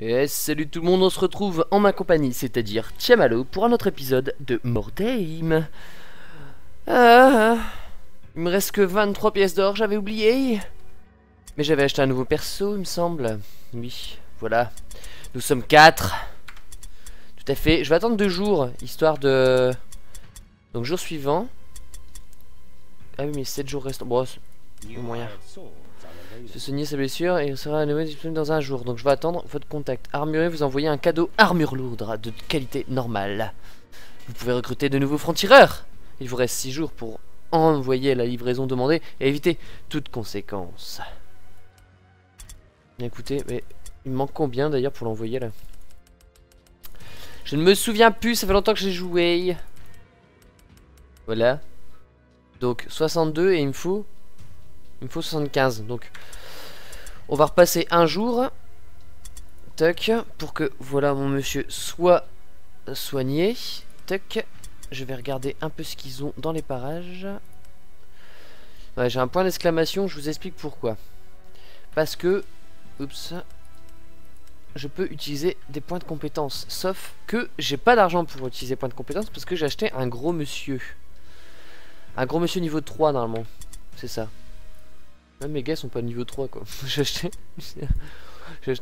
Et salut tout le monde, on se retrouve en ma compagnie, c'est-à-dire Tchamallow, pour un autre épisode de Mordheim. Il me reste que 23 pièces d'or, j'avais oublié. Mais j'avais acheté un nouveau perso, il me semble. Oui, voilà. Nous sommes 4. Tout à fait. Je vais attendre 2 jours, histoire de... Donc jour suivant. Ah oui, mais 7 jours restants. Bon, c'est moyen. Se soigner sa blessure et il sera à nouveau disponible dans 1 jour. Donc je vais attendre votre contact. Armurier, vous envoyez un cadeau armure lourde de qualité normale. Vous pouvez recruter de nouveaux francs-tireurs. Il vous reste 6 jours pour envoyer la livraison demandée et éviter toute conséquence. Écoutez, mais il me manque combien d'ailleurs pour l'envoyer là? Je ne me souviens plus, ça fait longtemps que j'ai joué. Voilà. Donc 62 et il me faut 75, donc on va repasser 1 jour. Tac, pour que voilà mon monsieur soit soigné. Tac, je vais regarder un peu ce qu'ils ont dans les parages. Ouais, j'ai un point d'exclamation, je vous explique pourquoi. Parce que, oups, je peux utiliser des points de compétence. Sauf que j'ai pas d'argent pour utiliser points de compétence parce que j'ai acheté un gros monsieur. Un gros monsieur niveau 3 normalement, c'est ça. Même mes gars sont pas niveau 3 quoi. J'ai acheté...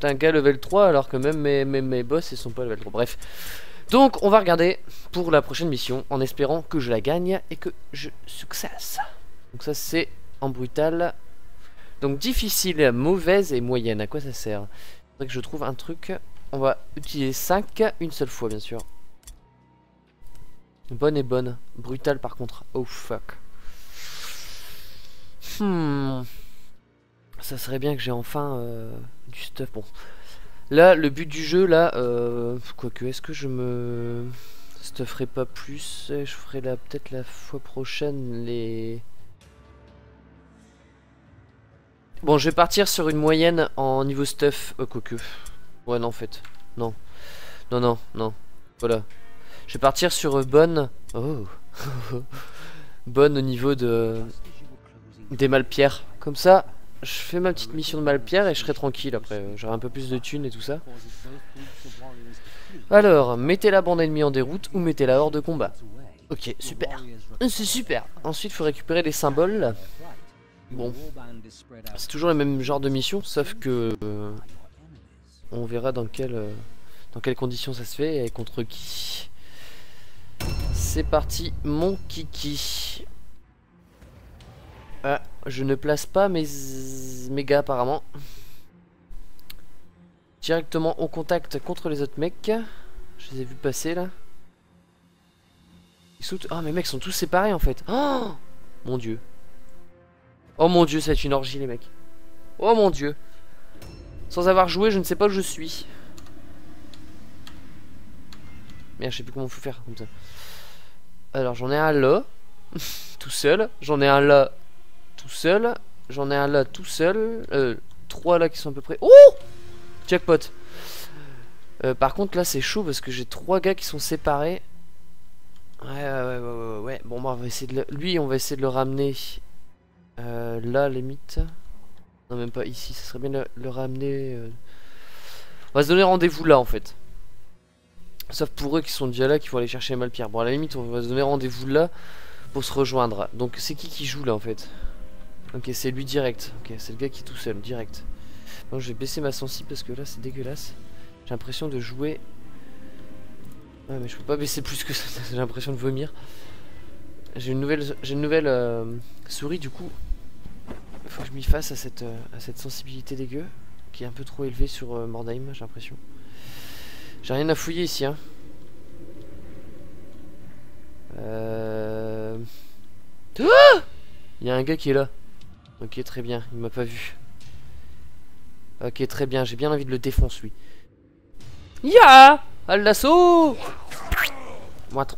un gars level 3 alors que même mes boss ils sont pas level 3. Bref. Donc on va regarder pour la prochaine mission en espérant que je la gagne et que je successe. Donc ça c'est en brutal. Donc difficile, mauvaise et moyenne. À quoi ça sert? Il faudrait que je trouve un truc. On va utiliser 5 une seule fois bien sûr. Bonne et bonne. Brutal par contre. Oh fuck. Ça serait bien que j'ai enfin du stuff. Bon, là le but du jeu là, quoique est-ce que je me stufferai pas plus? Je ferai là peut-être la fois prochaine les... Bon, je vais partir sur une moyenne en niveau stuff, quoique. Ouais non en fait, non. Voilà, je vais partir sur bonne. Oh. Bonne au niveau de... des malpierres. Comme ça, je fais ma petite mission de malpierre et je serai tranquille après. J'aurai un peu plus de thunes et tout ça. Alors, mettez la bande ennemie en déroute ou mettez-la hors de combat. Ok, super. C'est super. Ensuite, il faut récupérer les symboles. Bon. C'est toujours le même genre de mission, sauf que... on verra dans quelles conditions ça se fait et contre qui. C'est parti, mon kiki. Ah, je ne place pas mes gars apparemment. Directement au contact contre les autres mecs. Je les ai vus passer là. Ils sont... Ah, mes mecs sont tous séparés en fait. Oh mon dieu. Oh mon dieu, ça va être une orgie les mecs. Oh mon dieu. Sans avoir joué, je ne sais pas où je suis. Merde, je sais plus comment faut faire comme ça. Alors j'en ai un là. Tout seul. J'en ai un là. Tout seul, j'en ai un là tout seul, 3 là qui sont à peu près. Oh, jackpot. Par contre là c'est chaud parce que j'ai 3 gars qui sont séparés. Ouais. Bon bah, on va essayer de le... lui on va essayer de le ramener là limite. Non même pas ici, ça serait bien de le ramener. On va se donner rendez-vous là en fait. Sauf pour eux qui sont déjà là, qui vont aller chercher les malpierres. Bon à la limite on va se donner rendez-vous là pour se rejoindre. Donc c'est qui joue là en fait? Ok, c'est lui direct. Ok, c'est le gars qui est tout seul, direct. Donc je vais baisser ma sensi parce que là c'est dégueulasse. J'ai l'impression de jouer. Ouais, mais je peux pas baisser plus que ça. J'ai l'impression de vomir. J'ai une nouvelle, souris du coup. Faut que je m'y fasse à cette sensibilité dégueu qui est un peu trop élevée sur Mordheim, j'ai l'impression. J'ai rien à fouiller ici. Hein. Ah, il y a un gars qui est là. Ok, très bien, il m'a pas vu. Ok, très bien, j'ai bien envie de le défoncer, lui. Ya, à l'assaut.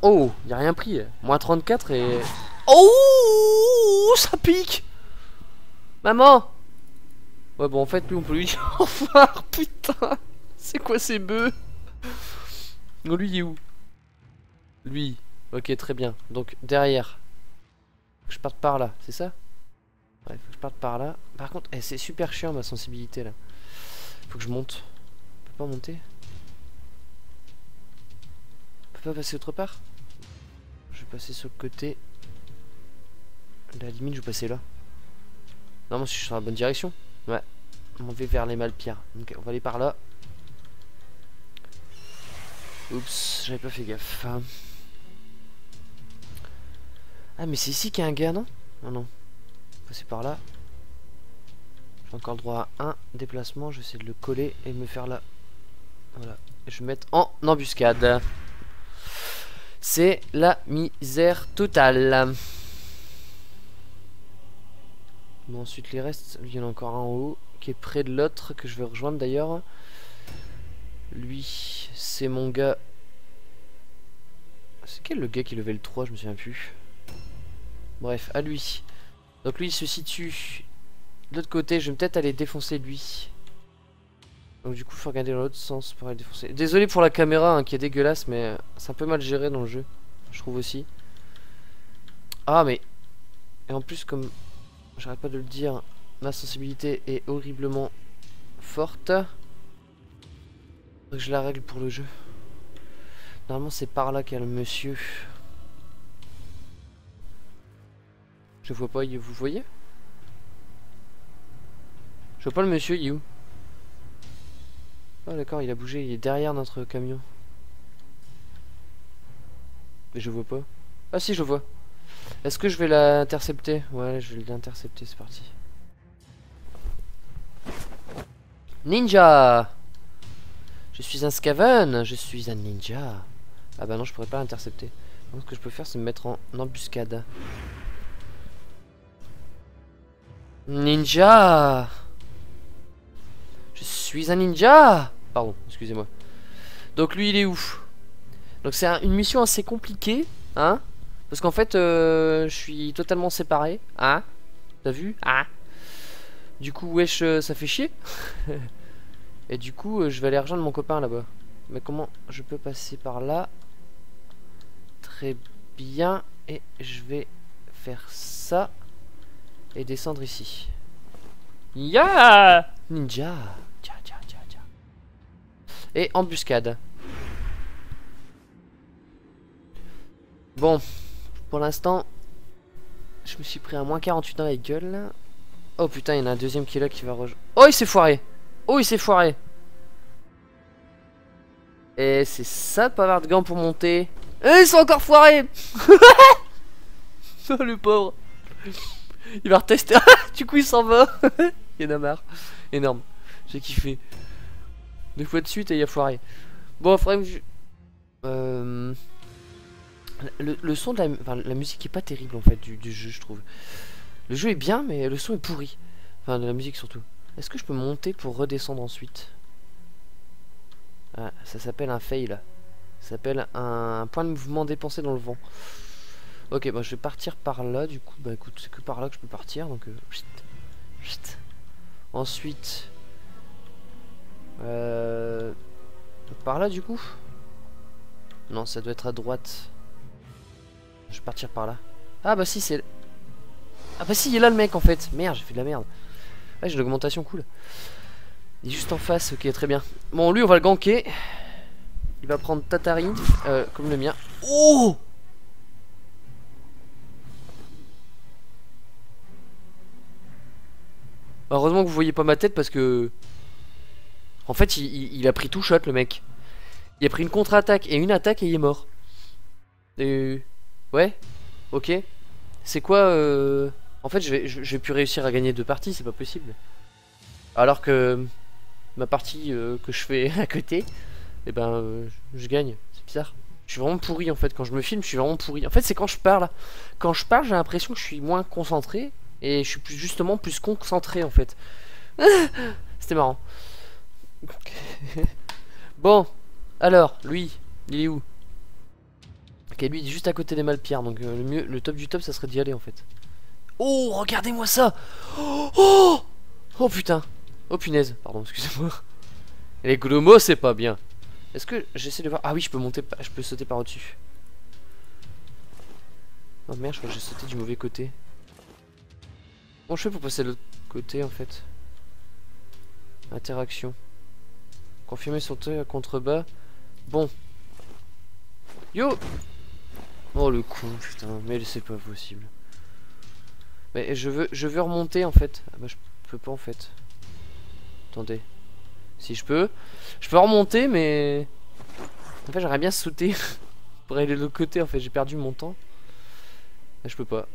Oh, il a rien pris. Moins 34 et... Oh, ça pique. Maman. Ouais, bon, en fait, lui, on peut lui dire au revoir, putain. C'est quoi ces bœufs? Non, lui, il est où? Lui, ok, très bien. Donc, derrière. Faut que je parte par là, c'est ça? Ouais, faut que je parte par là. Par contre, c'est super chiant ma sensibilité là. Faut que je monte. pas monter. On peut pas passer autre part. Je vais passer sur le côté. À la limite, je vais passer là. Non, moi, je suis sur la bonne direction. Ouais. On va vers les Malpires. Donc, on va aller par là. Oups, j'avais pas fait gaffe. Ah, mais c'est ici qu'il y a un gars, non? Non, non. Passer par là. J'ai encore le droit à un déplacement. Je vais essayer de le coller et de me faire là. Voilà. Et je vais me mettre en embuscade. C'est la misère totale. Bon, ensuite, les restes. Il y en a encore un en haut qui est près de l'autre que je vais rejoindre d'ailleurs. Lui, c'est mon gars. C'est quel le gars qui levait le 3? Je me souviens plus. Bref, à lui. Donc lui, il se situe de l'autre côté. Je vais peut-être aller défoncer lui. Donc du coup, il faut regarder dans l'autre sens pour aller défoncer. Désolé pour la caméra hein, qui est dégueulasse, mais c'est un peu mal géré dans le jeu. Je trouve aussi. Ah, mais. Et en plus, comme. J'arrête pas de le dire, ma sensibilité est horriblement forte. Je la règle pour le jeu. Normalement, c'est par là qu'il y a le monsieur. Je vois pas, vous voyez? Je vois pas le monsieur, il est où? Ah, d'accord, il a bougé, il est derrière notre camion. Mais je vois pas. Ah, si, je vois. Est-ce que je vais l'intercepter? Ouais, je vais l'intercepter, c'est parti. Ninja! Je suis un Skaven, je suis un ninja. Ah bah non, je pourrais pas l'intercepter. Donc ce que je peux faire, c'est me mettre en embuscade. Ninja! Je suis un ninja! Pardon, excusez-moi. Donc lui, il est où? Donc c'est une mission assez compliquée, hein? Parce qu'en fait, je suis totalement séparé. Ah, t'as vu? Ah. Du coup, wesh, ça fait chier. Et du coup, je vais aller rejoindre mon copain là-bas. Mais comment je peux passer par là? Très bien. Et je vais faire ça. Et descendre ici. Ya yeah. Ninja. Et embuscade. Bon. Pour l'instant, je me suis pris à moins 48 dans la gueule là. Oh putain, il y en a un deuxième qui est là qui va rejoindre. Oh, il s'est foiré! Oh, il s'est foiré! Et c'est ça, Pavard de gants pour monter. Et ils sont encore foirés! Oh, le pauvre! Il va retester. Du coup, il s'en va. Il y en a marre. Énorme. J'ai kiffé. 2 fois de suite et il a foiré. Bon, frère, je. Le son de la, enfin, la musique est pas terrible en fait du jeu, je trouve. Le jeu est bien mais le son est pourri. Enfin de la musique surtout. Est-ce que je peux monter pour redescendre ensuite? Ah, ça s'appelle un fail. Ça s'appelle un point de mouvement dépensé dans le vent. Ok, bah je vais partir par là du coup. Bah écoute, c'est que par là que je peux partir. Donc chut, chut. Ensuite par là du coup. Non, ça doit être à droite. Je vais partir par là. Ah bah si, c'est... Ah bah si, il est là le mec en fait. Merde, j'ai fait de la merde. Ouais, j'ai l'augmentation, cool. Il est juste en face, ok, très bien. Bon, lui, on va le ganker. Il va prendre Tatari, comme le mien. Oh! Heureusement que vous voyez pas ma tête parce que... En fait, il a pris tout shot, le mec. Il a pris une contre-attaque et une attaque et il est mort. Et... Ouais, ok. C'est quoi En fait, je vais plus réussir à gagner 2 parties, c'est pas possible. Alors que ma partie que je fais à côté, eh ben, je gagne. C'est bizarre. Je suis vraiment pourri en fait. Quand je me filme, je suis vraiment pourri. En fait, c'est quand je parle. Quand je parle, j'ai l'impression que je suis moins concentré. Et je suis plus, justement plus concentré en fait. C'était marrant. Bon, alors, lui, il est où? Ok, lui il est juste à côté des Malpires, donc le mieux, le top du top, ça serait d'y aller en fait. Oh, regardez-moi ça! Oh, oh, oh putain! Oh punaise, pardon, excusez-moi. Les glomos, c'est pas bien. Est-ce que j'essaie de voir? Ah oui, je peux monter, je peux sauter par au-dessus. Oh merde, je crois que j'ai sauté du mauvais côté. Comment je fais pour passer de l'autre côté en fait? Interaction. Confirmer son contrebas. Bon. Yo! Oh le con, putain, mais c'est pas possible. Mais je veux remonter en fait. Ah bah je peux pas en fait. Attendez. Si je peux. Je peux remonter mais... En fait j'aurais bien sauté pour aller de l'autre côté en fait, j'ai perdu mon temps. Mais je peux pas.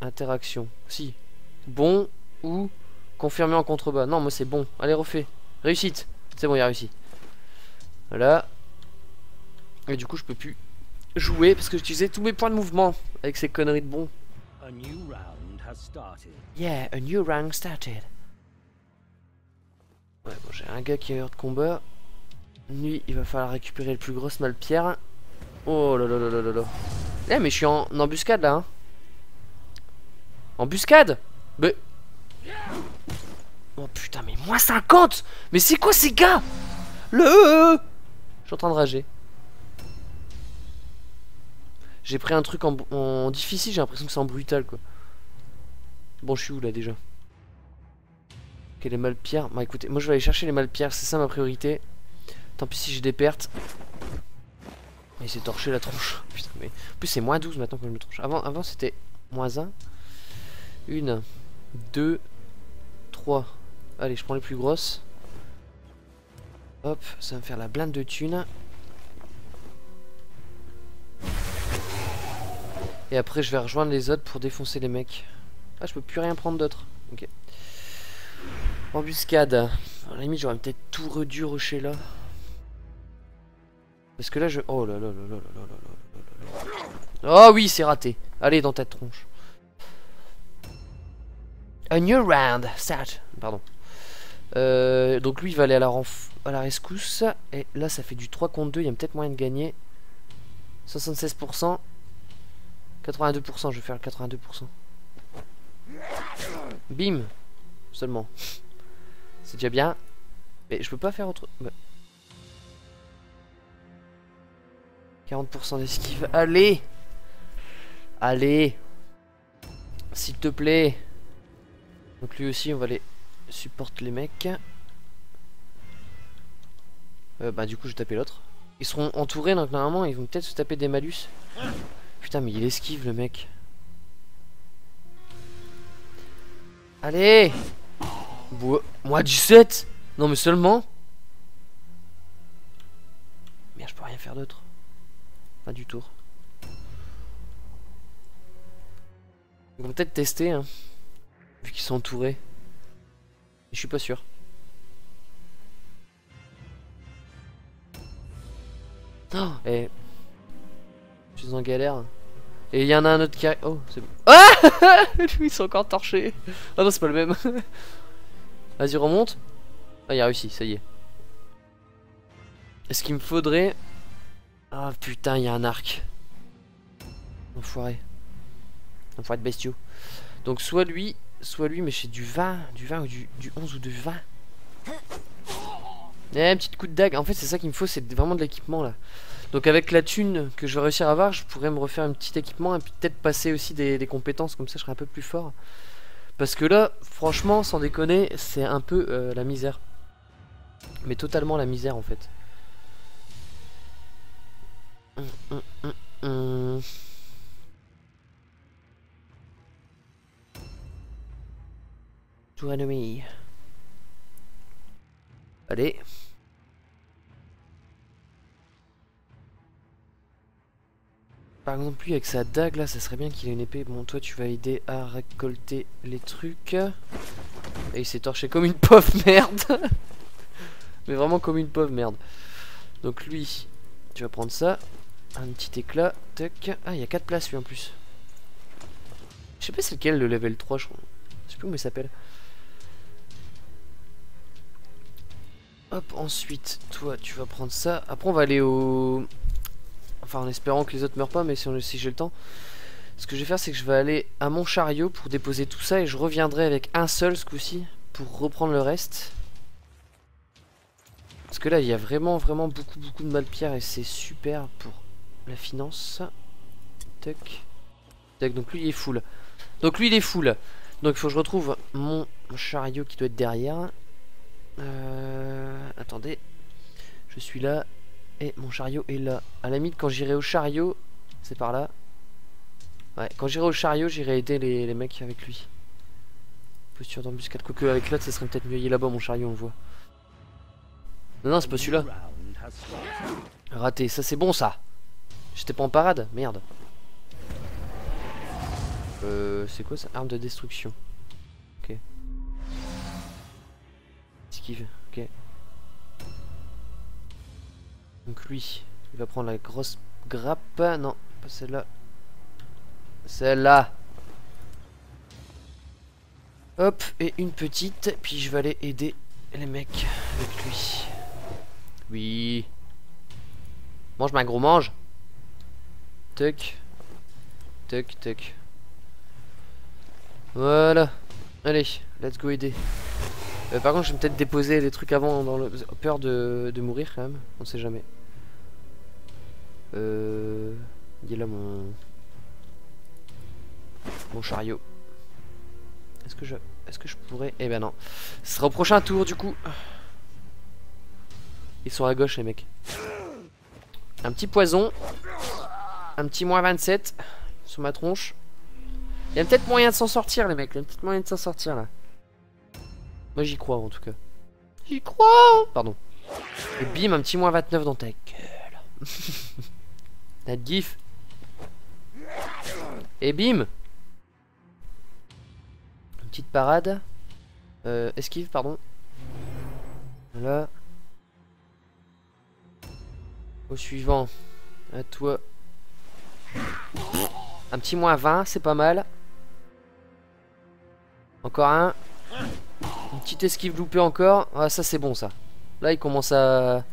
Interaction. Si. Bon ou confirmer en contrebas. Non moi c'est bon. Allez refais. Réussite. C'est bon il a réussi. Voilà. Et du coup je peux plus jouer parce que j'utilisais tous mes points de mouvement avec ces conneries de bon. A new round has started. Yeah, a new round started. Ouais bon j'ai un gars qui a eu de combat. Lui il va falloir récupérer le plus gros malpierre. Oh là là là là là là. Eh mais je suis en embuscade là hein. Embuscade. Mais... Oh putain mais moins 50. Mais c'est quoi ces gars? Le... Je suis en train de rager. J'ai pris un truc en difficile, j'ai l'impression que c'est en brutal quoi. Bon je suis où là déjà? Ok les malpierres, bah écoutez, moi je vais aller chercher les malpierres, c'est ça ma priorité. Tant pis si j'ai des pertes. Il s'est torché la tronche. Putain mais. En plus c'est moins 12 maintenant que je me tronche. Avant c'était moins 1. 1, 2, 3. Allez je prends les plus grosses. Hop, ça va me faire la blinde de thunes. Et après je vais rejoindre les autres pour défoncer les mecs. Ah je peux plus rien prendre d'autre. Ok. Embuscade. À la limite j'aurais peut-être tout redû rocher là. Parce que là je... Oh là là là là là là là là. Oh oui c'est raté. Allez dans ta tronche. A new round. Start. Pardon. Donc lui il va aller à la rescousse. Et là ça fait du 3 contre 2. Il y a peut-être moyen de gagner. 76%. 82%, je vais faire 82%. Bim. Seulement. C'est déjà bien. Mais je peux pas faire autre... Bah. 40% d'esquive. Allez. Allez. S'il te plaît. Donc lui aussi, on va aller supporter les mecs. Bah du coup, je vais taper l'autre. Ils seront entourés, donc normalement, ils vont peut-être se taper des malus. Putain mais il esquive le mec. Allez. Moi 17. Non mais seulement. Merde je peux rien faire d'autre. Pas du tour. Ils vont peut-être tester hein. Vu qu'ils sont entourés. Je suis pas sûr. Oh. Et... Je suis en galère. Et il y en a un autre qui arrive. Oh, c'est bon. Ah lui, ils sont encore torchés. Ah non, c'est pas le même. Vas-y, remonte. Ah, il a réussi, ça y est. Est-ce qu'il me faudrait. Ah putain, il y a un arc. Enfoiré. Enfoiré de bestiaux. Donc, soit lui, mais c'est du 20. Du 20 ou du 11 ou du 20. Eh, un petit coup de dague. En fait, c'est ça qu'il me faut, c'est vraiment de l'équipement là. Donc avec la thune que je vais réussir à avoir, je pourrais me refaire un petit équipement et puis peut-être passer aussi des compétences, comme ça je serai un peu plus fort. Parce que là, franchement, sans déconner, c'est un peu la misère. Mais totalement la misère en fait. Tour ennemi. Allez. Par exemple, lui, avec sa dague, là, ça serait bien qu'il ait une épée. Bon, toi, tu vas aider à récolter les trucs. Et il s'est torché comme une pauvre merde. Mais vraiment comme une pauvre merde. Donc, lui, tu vas prendre ça. Un petit éclat. Tac. Ah, il y a 4 places, lui, en plus. Je sais pas c'est lequel, le level 3, je crois. Je sais plus comment il s'appelle. Hop, ensuite, toi, tu vas prendre ça. Après, on va aller au... Enfin en espérant que les autres meurent pas, mais si j'ai le temps. Ce que je vais faire c'est que je vais aller à mon chariot pour déposer tout ça. Et je reviendrai avec un seul ce coup-ci pour reprendre le reste. Parce que là il y a vraiment beaucoup de malpierres. Et c'est super pour la finance. Tac. Tac, donc lui il est full. Donc il faut que je retrouve mon chariot qui doit être derrière. Attendez, je suis là et mon chariot est là. À la limite, quand j'irai au chariot, c'est par là. Ouais, quand j'irai au chariot, j'irai aider les mecs avec lui. Posture d'embuscade, quoique avec l'autre, ça serait peut-être mieux. Il est là-bas, mon chariot, on le voit. Non, non, c'est pas celui-là. Raté, ça c'est bon ça. J'étais pas en parade, merde. C'est quoi ça? Arme de destruction. Ok. Esquive, ok. Donc lui, il va prendre la grosse grappe. Non, pas celle-là. Celle-là. Hop, et une petite. Puis je vais aller aider les mecs avec lui. Oui. Mange ma gros mange. Tuc. Tuc, tuc. Voilà. Allez, let's go aider. Par contre, je vais peut-être déposer les trucs avant dans le... Peur de mourir quand même. On sait jamais. Il est là mon... Mon chariot. Est-ce que je pourrais... Eh ben non. Ce sera au prochain tour du coup. Ils sont à gauche les mecs. Un petit poison. Un petit moins 27 sur ma tronche. Il y a peut-être moyen de s'en sortir les mecs. Il y a peut-être moyen de s'en sortir là. Moi j'y crois en tout cas. J'y crois. Pardon. Et bim, un petit moins 29 dans ta gueule. T'as de gif. Et bim. Une petite parade. Esquive pardon. Voilà. Au suivant. À toi. Un petit moins 20, c'est pas mal. Encore un. Une petite esquive loupée encore. Ah, ça c'est bon ça. Là il commence à...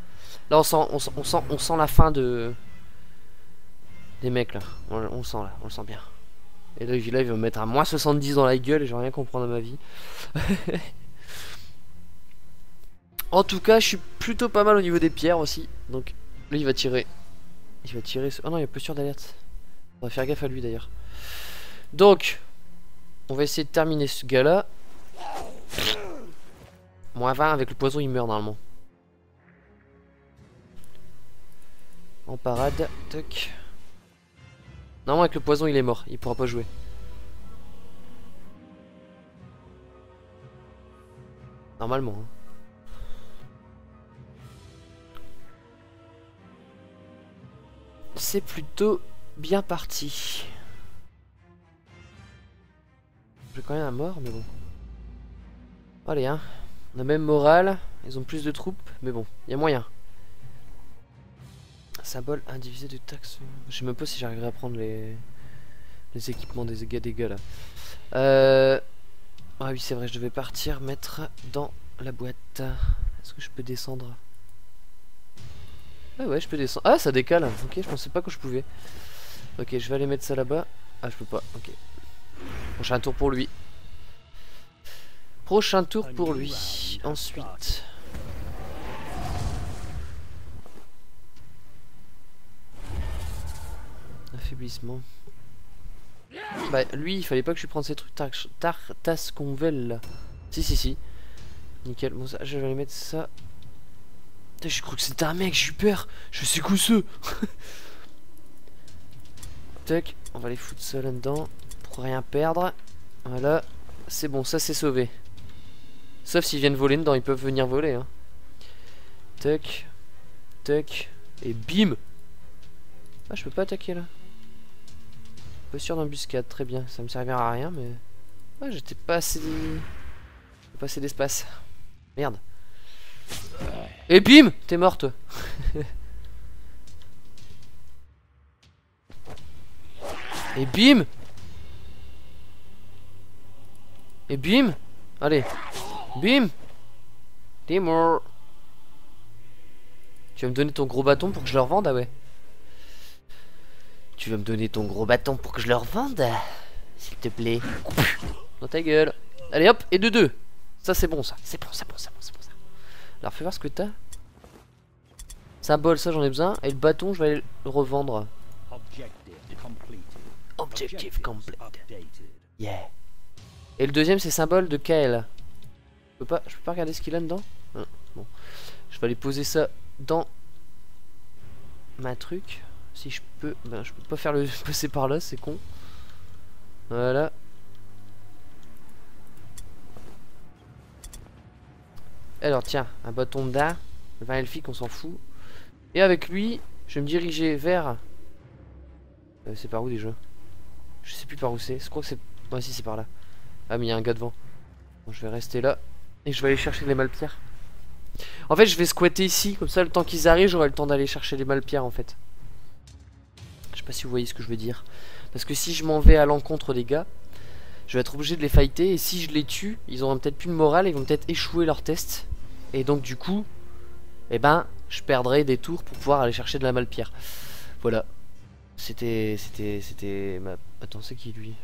Là on sent la fin de... Des mecs là. On le sent là, on le sent bien. Et là il va me mettre à moins 70 dans la gueule et je vais rien comprendre à ma vie. En tout cas je suis plutôt pas mal au niveau des pierres aussi. Donc là il va tirer. Il va tirer... Oh non, il y a posture d'alerte. On va faire gaffe à lui d'ailleurs. Donc, on va essayer de terminer ce gars-là. Moins 20, avec le poison, il meurt normalement. En parade, toc. Normalement, avec le poison, il est mort. Il pourra pas jouer. Normalement, hein. C'est plutôt bien parti. J'ai quand même un mort, mais bon. Allez, hein. On a même morale. Ils ont plus de troupes, mais bon, il y a moyen. Symbole indivisé de taxes. Je sais même pas si j'arriverai à prendre les équipements des gars là. Ah oui, c'est vrai, je devais partir mettre dans la boîte. Est-ce que je peux descendre ? Ah ouais, je peux descendre. Ah, ça décale. Ok, je pensais pas que je pouvais. Ok, je vais aller mettre ça là-bas. Ah, je peux pas. Ok. Prochain tour pour lui. Prochain tour pour lui. Ensuite. Affaiblissement. Bah, lui, il fallait pas que je prenne ces trucs tartasconvel là. Si. Nickel. Bon, ça, je vais aller mettre ça. Je crois que c'était un mec, j'ai eu peur. Je suis cousseux. Tac, on va les foutre ça là-dedans. Pour rien perdre. Voilà, c'est bon, ça c'est sauvé. Sauf s'ils viennent voler dedans, ils peuvent venir voler hein. Tac, tac. Et bim. Ah, je peux pas attaquer là. Posture d'embuscade, très bien. Ça me servira à rien mais... Ah, j'étais pas assez... Pas assez d'espace. Merde. Et bim, t'es morte. Et bim. Et bim. Allez. Bim. T'es mort. Tu vas me donner ton gros bâton pour que je le revende, ah ouais. Tu vas me donner ton gros bâton pour que je le revende, s'il te plaît. Dans ta gueule. Allez hop, et de deux. Ça c'est bon ça. C'est bon, c'est bon, c'est bon, c'est bon. Alors fais voir ce que t'as. Symbole, ça j'en ai besoin. Et le bâton, je vais aller le revendre. Objectif complet. Yeah. Et le deuxième, c'est symbole de Kael. Je peux pas regarder ce qu'il a dedans. Je vais aller poser ça dans ma truc. Si je peux... Ben, je peux pas faire le passer par là, c'est con. Voilà. Alors tiens, un bâton de dard. Le vin elfique, on s'en fout. Et avec lui, je vais me diriger vers... c'est par où déjà? Je sais plus par où c'est. Je crois que c'est... Ouais, si, c'est par là. Ah, mais il y a un gars devant. Bon, je vais rester là. Et je vais aller chercher les malpierres. En fait, je vais squatter ici. Comme ça, le temps qu'ils arrivent, j'aurai le temps d'aller chercher les malpierres, en fait. Je sais pas si vous voyez ce que je veux dire. Parce que si je m'en vais à l'encontre des gars, je vais être obligé de les fighter. Et si je les tue, ils auront peut-être plus de morale. Ils vont peut-être échouer leur test. Et donc, du coup, eh ben, je perdrai des tours pour pouvoir aller chercher de la malpierre. Voilà. C'était ma... Attends, c'est qui lui?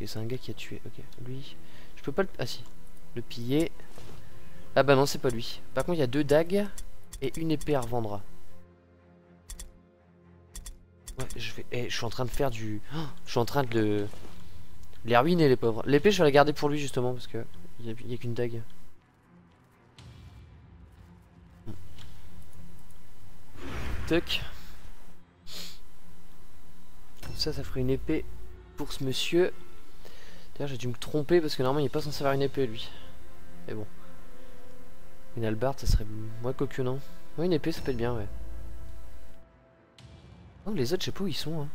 Ok, c'est un gars qui a tué. Ok, lui... Je peux pas le... Ah si, le piller. Ah bah non, c'est pas lui. Par contre, il y a 2 dagues et une épée à revendre. Ouais, je vais... Eh, je suis en train de faire du... Oh, je suis en train de le... les ruiner, les pauvres. L'épée, je vais la garder pour lui, justement, parce que... Il y a qu'une dague. Tuck. Comme ça, ça ferait une épée pour ce monsieur. D'ailleurs, j'ai dû me tromper parce que normalement il n'est pas censé avoir une épée lui. Mais bon, une hallebarde ça serait moins cocu, non? Ouais, une épée ça peut être bien, ouais. Oh, les autres, je sais pas où ils sont. Hein.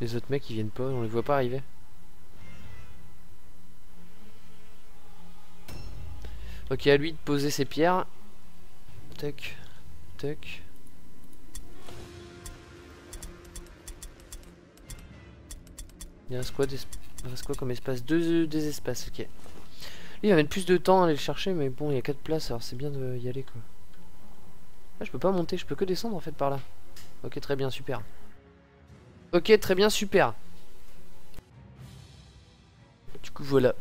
Les autres mecs ils viennent pas, on les voit pas arriver. Ok, à lui de poser ses pierres. Tac, tac. Il reste quoi, comme espace? Deux espaces, ok. Lui, il va mettre plus de temps à aller le chercher, mais bon, il y a 4 places, alors c'est bien d'y aller, quoi. Là, je peux pas monter, je peux que descendre, en fait, par là. Ok, très bien, super. Ok, très bien, super. Du coup, voilà.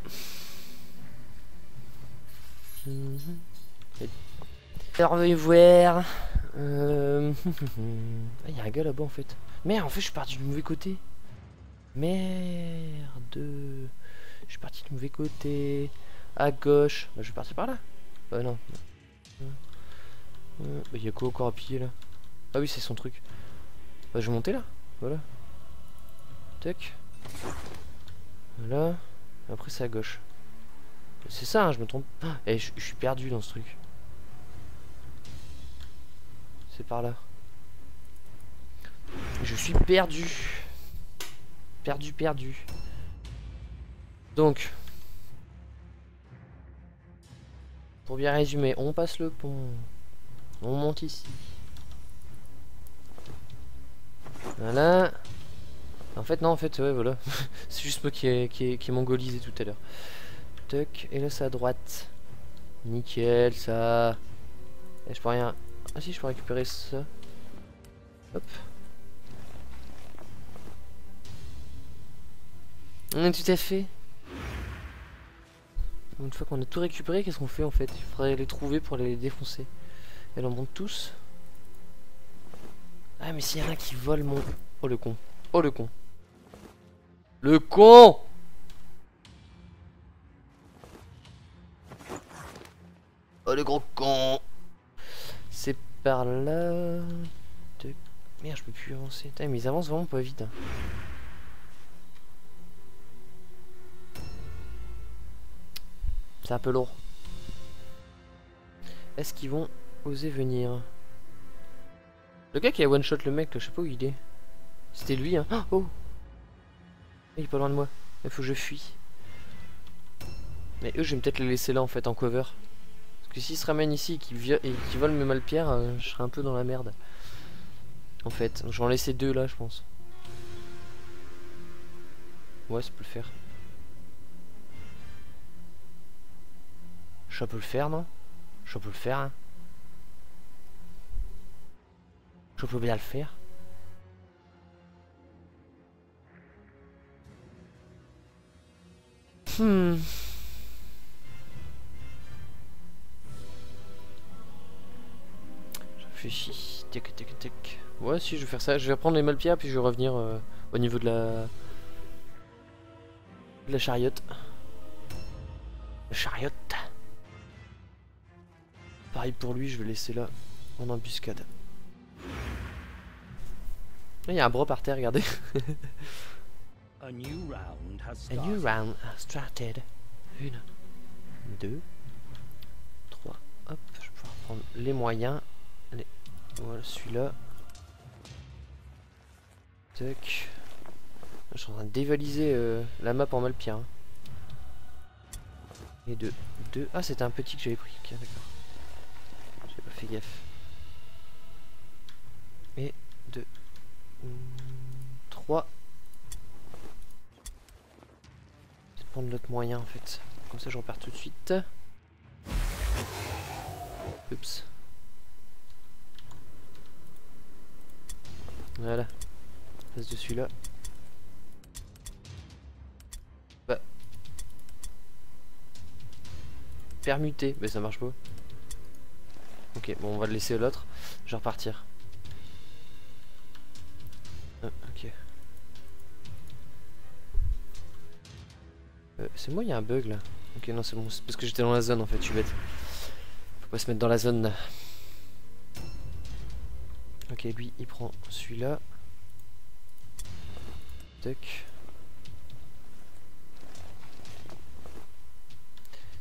Alors, venez voir. Ah, il y a un gars là-bas, en fait. Merde, en fait, je suis parti du mauvais côté. Merde, je suis parti du mauvais côté. À gauche. Bah, je vais partir par là. Bah non. Bah, il y a quoi encore à piller là? Ah oui, c'est son truc. Bah, je vais monter là. Voilà. Tac. Voilà. Après, c'est à gauche. C'est ça, hein, je me trompe. Et je suis perdu dans ce truc. C'est par là. Je suis perdu. Perdu. Donc, pour bien résumer, on passe le pont. On monte ici. Voilà. En fait, non, en fait, ouais, voilà. C'est juste moi qui est mongolisé tout à l'heure. Tuck, et là, c'est à droite. Nickel, ça. Et je peux rien... Ah si, je peux récupérer ça. Hop. Tout à fait. Une fois qu'on a tout récupéré, qu'est-ce qu'on fait en fait? Il faudrait les trouver pour les défoncer. Elle en monte tous. Ah mais s'il y en a qui vole mon... Oh le con. Oh le con. Le con. Oh le gros con. C'est par là... De... Merde, je peux plus avancer. Tain, mais ils avancent vraiment pas vite. Hein. C'est un peu lourd. Est-ce qu'ils vont oser venir? Le gars qui a one shot le mec, je sais pas où il est. C'était lui, hein. Oh, il est pas loin de moi. Il faut que je fuis. Mais eux, je vais peut-être les laisser là en fait, en cover. Parce que s'ils se ramènent ici et qu'ils volent mes malpierres, je serai un peu dans la merde. En fait, donc, je vais en laisser 2 là, je pense. Ouais, ça peut le faire. Je peux le faire, non? Je peux le faire, hein? Je peux bien le faire. Je réfléchis. Tic, tic, tic. Ouais, si, je vais faire ça. Je vais reprendre les malpierres, puis je vais revenir au niveau de la... chariote. La chariote. pareil pour lui, je vais laisser là en embuscade. Il y a un bras par terre, regardez. A new round has started. Une, deux, trois. Hop, je vais pouvoir prendre les moyens. Allez, voilà celui-là. Tac. Je suis en train de dévaliser la map en mal pire. Hein. Et deux. Ah, c'était un petit que j'avais pris. Okay, d'accord. J'ai pas fait gaffe. Et deux. 3. Je vais prendre l'autre moyen en fait. Comme ça je repars tout de suite. Oups. Voilà. Je passe de celui-là. Bah. Permuter. Mais ça marche pas. Ok, bon on va le laisser à l'autre. Je vais repartir. Ah, ok. C'est moi, il y a un bug là. Ok, non, c'est bon, c'est parce que j'étais dans la zone en fait, je suis bête. Faut pas se mettre dans la zone là. Ok, lui il prend celui-là. Tac.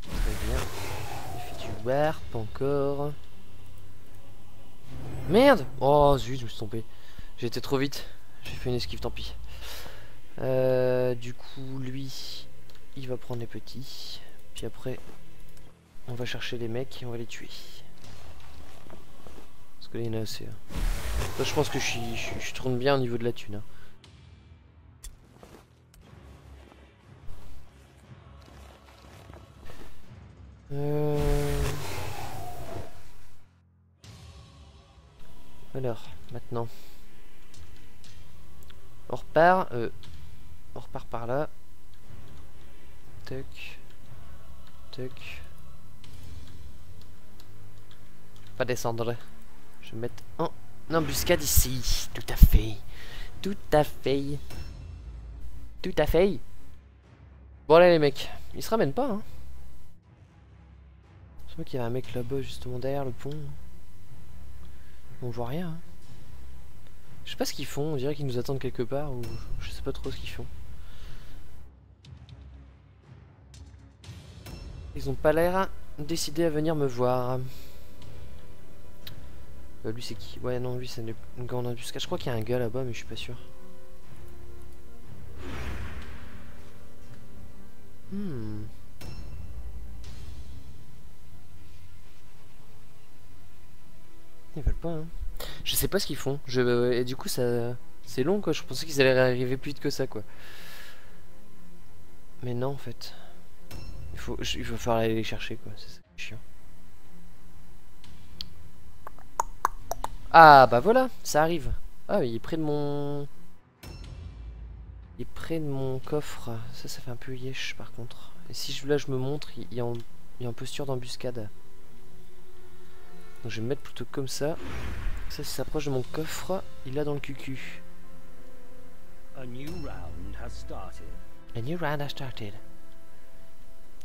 Très bien. Il fait du warp encore. Merde! Oh zut, je me suis trompé. J'étais trop vite. J'ai fait une esquive, tant pis. Du coup, lui, il va prendre les petits. Puis après, on va chercher les mecs et on va les tuer. Parce que là, il y en a assez. Hein. Là, je pense que je tourne bien au niveau de la thune. Hein. Alors, maintenant... on repart par là. Tac. Tac. Pas descendre. Je vais mettre en embuscade ici. Tout à fait. Tout à fait. Tout à fait. Bon allez les mecs. Ils se ramènent pas hein. Je crois qu'il y avait un mec là-bas justement derrière le pont. On voit rien hein. Je sais pas ce qu'ils font, on dirait qu'ils nous attendent quelque part ou je sais pas trop ce qu'ils font. Ils ont pas l'air décidés à venir me voir. Lui c'est qui? Ouais non lui c'est le grand embuscade. Je crois qu'il y a un gars là-bas mais je suis pas sûr. Ils veulent pas hein. Je sais pas ce qu'ils font, et du coup ça c'est long quoi, je pensais qu'ils allaient arriver plus vite que ça quoi. Mais non en fait. Il va falloir aller les chercher quoi, c'est chiant. Ah bah voilà, ça arrive. Ah il est près de mon... Il est près de mon coffre, ça fait un peu yesh par contre. Et si là je me montre, il est en posture d'embuscade. Donc je vais me mettre plutôt comme ça. Ça s'approche de mon coffre, il l'a dans le cucu. A new round has started. A new round has started.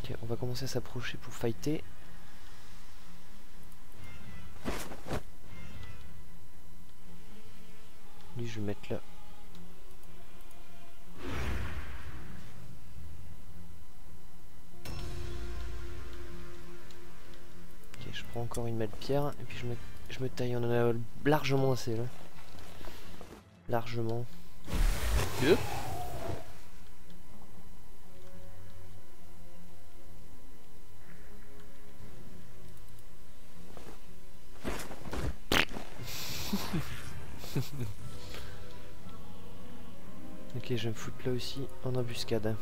Ok, on va commencer à s'approcher pour fighter. Lui, je vais mettre là. Ok, je prends encore une malle pierre et puis je me taille, on en a largement assez là. Largement. Yep. Ok, je vais me foutre là aussi en embuscade.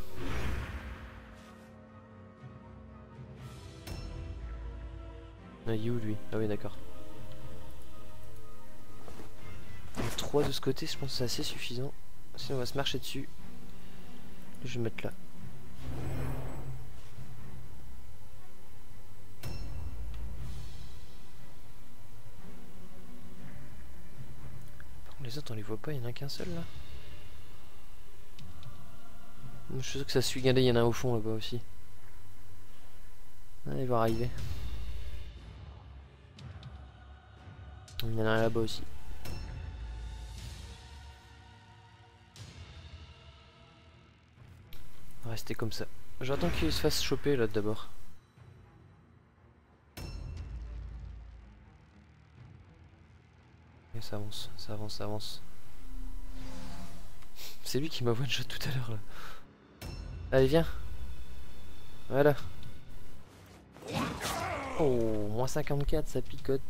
Ah, il est où lui? Ah oui d'accord. 3 de ce côté, je pense que c'est assez suffisant. Sinon on va se marcher dessus. Je vais me mettre là. Par contre les autres on les voit pas, il n'y en a qu'un seul là. Je suis sûr que ça suit, regardez, il y en a un au fond là-bas aussi. Ah, ils vont arriver. Il y en a là-bas aussi. Restez comme ça. J'attends qu'il se fasse choper là d'abord. Et ça avance, ça avance, ça avance. C'est lui qui m'a one shot tout à l'heure là. Allez viens. Voilà. Oh, moins 54 ça picote.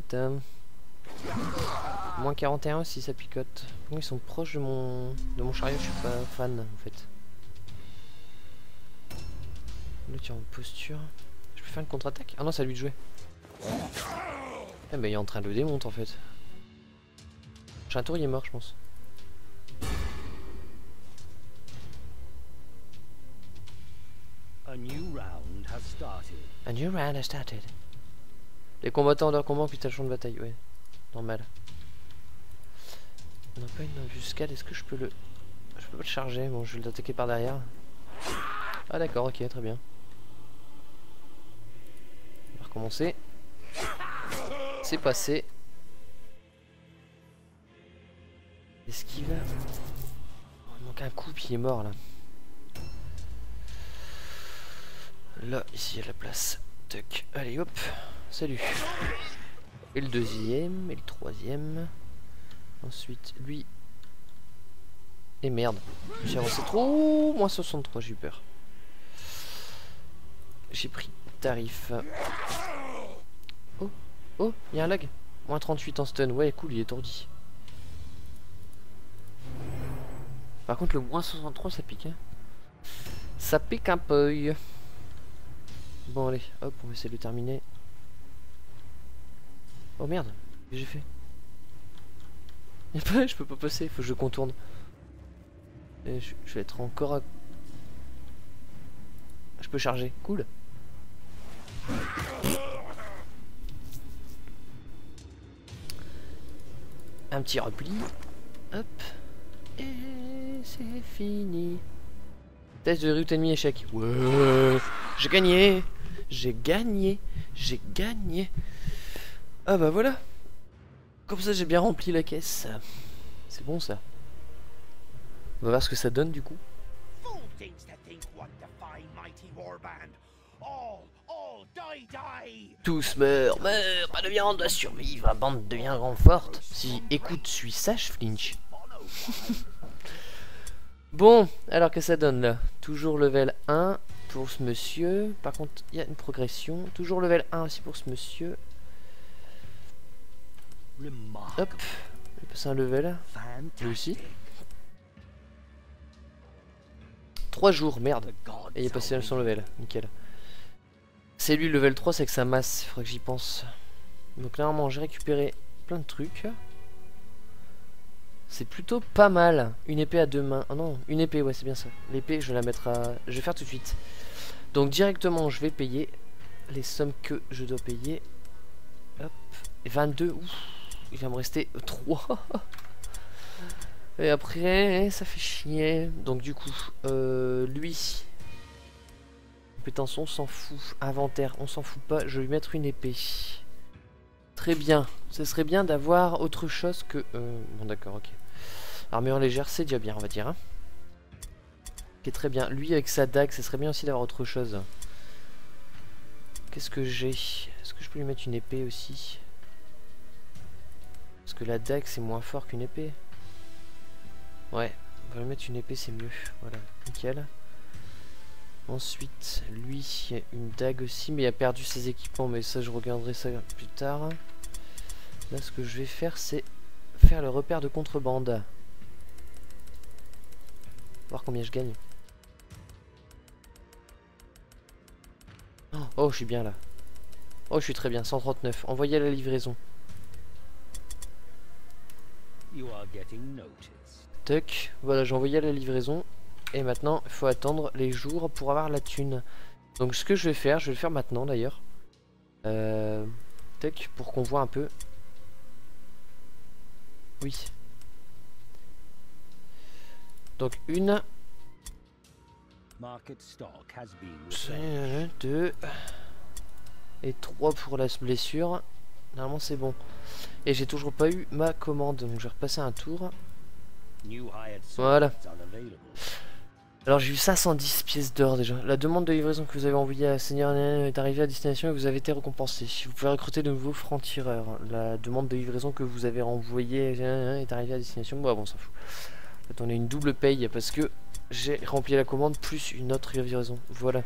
Moins 41 si ça picote. Ils sont proches de mon chariot, je suis pas fan en fait. Là tu es en posture. Je peux faire une contre-attaque? Ah non, c'est à lui de jouer. Eh ben il est en train de le démonter en fait. Prochain tour il est mort je pense. A new round has started. Les combattants dans leur combat puis t'as le champ de bataille, ouais. Normal. On n'a pas une embuscade, est-ce que je peux le... Je peux pas le charger, bon je vais l'attaquer par derrière. Ah d'accord, ok, très bien. On va recommencer. C'est passé. Esquive. Oh, il manque un coup puis il est mort là. Là, ici, il y a la place. Tuck. Allez, hop. Salut. Et le deuxième, et le troisième. Ensuite, lui. Et merde. J'ai avancé trop. Moins 63, j'ai eu peur. J'ai pris tarif. Oh, oh, il y a un lag. Moins 38 en stun. Ouais, cool, il est étourdi. Par contre, le moins 63, ça pique. Hein. Ça pique un peu. Bon allez, hop, on va essayer de le terminer. Oh merde, qu'est-ce que j'ai fait? Je peux pas passer, faut que je contourne. Et je vais être encore à... Je peux charger, cool. Un petit repli. Hop. Et c'est fini. Test de route ennemi échec. Ouais. J'ai gagné. J'ai gagné. J'ai gagné. Ah bah voilà. Comme ça j'ai bien rempli la caisse. C'est bon ça. On va voir ce que ça donne du coup. Tous meurent, meurent, pas de viande à survivre, la bande devient grand forte. Si écoute, suis sage, Flinch. Bon, alors que ça donne là. Toujours level 1 pour ce monsieur. Par contre, il y a une progression. Toujours level 1 aussi pour ce monsieur. Hop, il passe un level. Lui aussi. 3 jours, merde. Et il est passé à son level, nickel. C'est lui le level 3, c'est que ça masse, il faudrait que j'y pense. Donc clairement, j'ai récupéré plein de trucs. C'est plutôt pas mal. Une épée à deux mains. Ah non, une épée, ouais, c'est bien ça. L'épée, je vais la mettre à... Je vais faire tout de suite. Donc directement, je vais payer les sommes que je dois payer. Hop. 22. Ouf. Il va me rester 3. Et après, ça fait chier. Donc du coup, lui... Compétence, on s'en fout. Inventaire, on s'en fout pas. Je vais lui mettre une épée. Très bien, ce serait bien d'avoir autre chose que... Bon d'accord, ok. Armure légère, c'est déjà bien, on va dire. Hein, qui est très bien. Lui avec sa dague, ce serait bien aussi d'avoir autre chose. Qu'est-ce que j'ai? Est-ce que je peux lui mettre une épée aussi? Parce que la dague, c'est moins fort qu'une épée. Ouais, on va lui mettre une épée, c'est mieux. Voilà, nickel. Ensuite, lui, il y a une dague aussi, mais il a perdu ses équipements, mais ça, je regarderai ça plus tard. Là, ce que je vais faire, c'est faire le repère de contrebande. Voir combien je gagne. Oh, je suis bien là. Oh, je suis très bien, 139. Envoyez à la livraison. Tuck, voilà, j'ai envoyé à la livraison. Et maintenant, il faut attendre les jours pour avoir la thune. Donc ce que je vais faire, je vais le faire maintenant d'ailleurs. Tac, pour qu'on voit un peu. Oui. Donc une. Deux. Et trois pour la blessure. Normalement c'est bon. Et j'ai toujours pas eu ma commande, donc je vais repasser un tour. Voilà. Alors j'ai eu 510 pièces d'or déjà. La demande de livraison que vous avez envoyée à Seigneur est arrivée à destination et vous avez été récompensé. Vous pouvez recruter de nouveaux francs-tireurs. La demande de livraison que vous avez envoyée est arrivée à destination. Bon, on s'en fout. En fait, on a une double paye parce que j'ai rempli la commande plus une autre livraison. Voilà.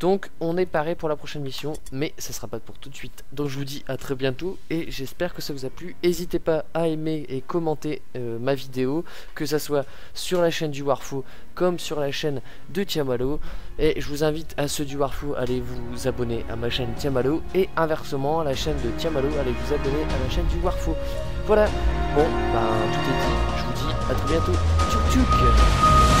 Donc on est paré pour la prochaine mission, mais ça sera pas pour tout de suite. Donc je vous dis à très bientôt et j'espère que ça vous a plu. N'hésitez pas à aimer et commenter ma vidéo, que ça soit sur la chaîne du Warfo comme sur la chaîne de Tchamallow. Et je vous invite à ceux du Warfo, allez vous abonner à ma chaîne Tchamallow et inversement à la chaîne de Tchamallow, allez vous abonner à la chaîne du Warfo. Voilà, bon ben tout est dit, je vous dis à très bientôt. Tchouk tchouk.